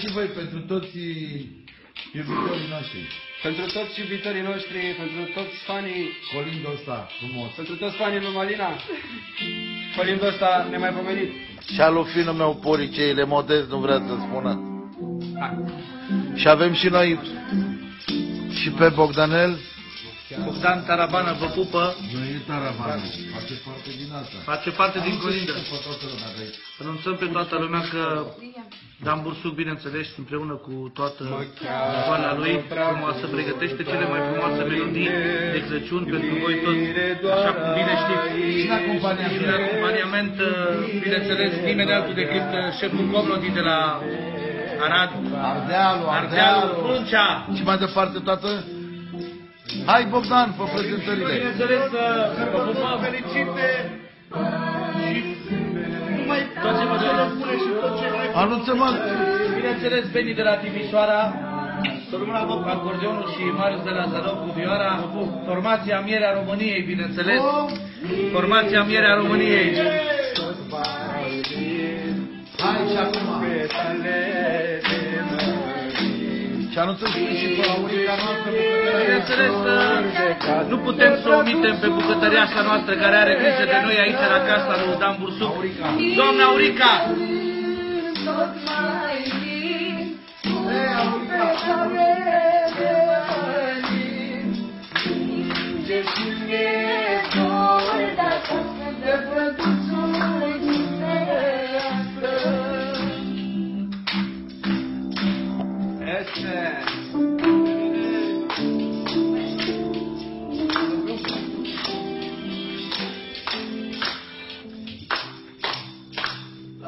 Și voi pentru toți iubitorii noștri. Pentru toți iubitorii noștri, pentru toți fanii. Colindul ăsta, frumos. Pentru toți fanii lui Malina. Colindul ăsta nemaipomenit. Și alufinul meu poriceile modest nu vrea să spună. Hai. Și avem și noi și pe Bogdanel. Bogdan Tarabana vă pupă. Nu e Tarabana, face parte din asta. Face parte din colindă. Anunțăm pe toată lumea că Dan Bursuc, bineînțeles, împreună cu toată zboana lui, frumoasă, pregătește cele mai frumoase melodii de Crăciun pentru voi toți, așa cum bine știți. Și în acompaniament, bineînțeles, nimeni altul decât șeful Coblodii de la Arad, Ardealu, Fruncea. Și mai departe toată? Hai, Bogdan, pe prezentările! Bineînțeles, vă pupăm fericite și numai tot ce vă spune și tot ce mai... Anunță-mă! Bineînțeles, Beni de la Timișoara, să rămână la Corgeonul și Marius de la Zalov cu vioara, formația Mirea României, bineînțeles, formația Mirea României! Hai și acum! Și anunțăm și pe Aurica noastră bucătăria. Bineînțeles, nu putem să omitem pe bucătăriașa noastră care are grijă de noi aici la casa lui Dan Bursuc. Doamna Aurica!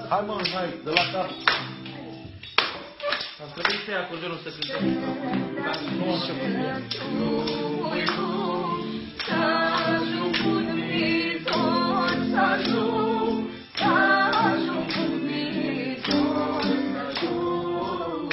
Hai, mă, hai, de la cap. Am trebuit să ia acordeonul să cântăm. Dar nu am început. Să ajung un viitor, să ajung, să ajung un viitor, să ajung. Să ajung,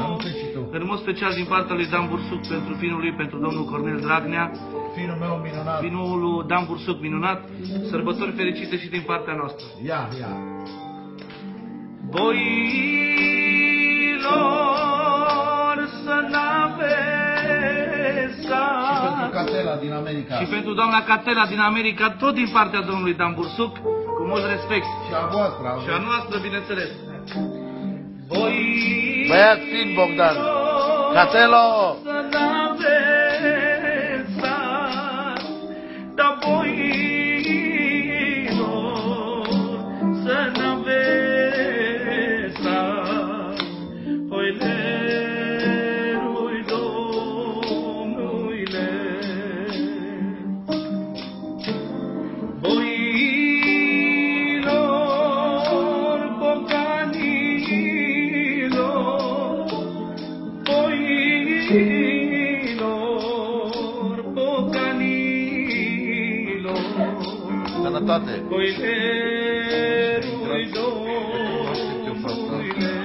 În mod special din partea lui Dan Bursuc, pentru finul lui, pentru domnul Cornel Dragnea. Finul meu minunat. Finul lui Dan Bursuc minunat. Sărbători fericite și din partea noastră. Ia. Boilor să n-aveți sat. Și pentru Catela din America. Și pentru doamna Catela din America, tot din partea domnului Dan Bursuc. Cu mult respect. Și a voastră. Și a noastră, bineînțeles. Băiați, fin, Bogdan. Catelo! Să n-aveți sat, dar boilor, să n-aveți sat, oile lui Domnule. Sănătate! zile.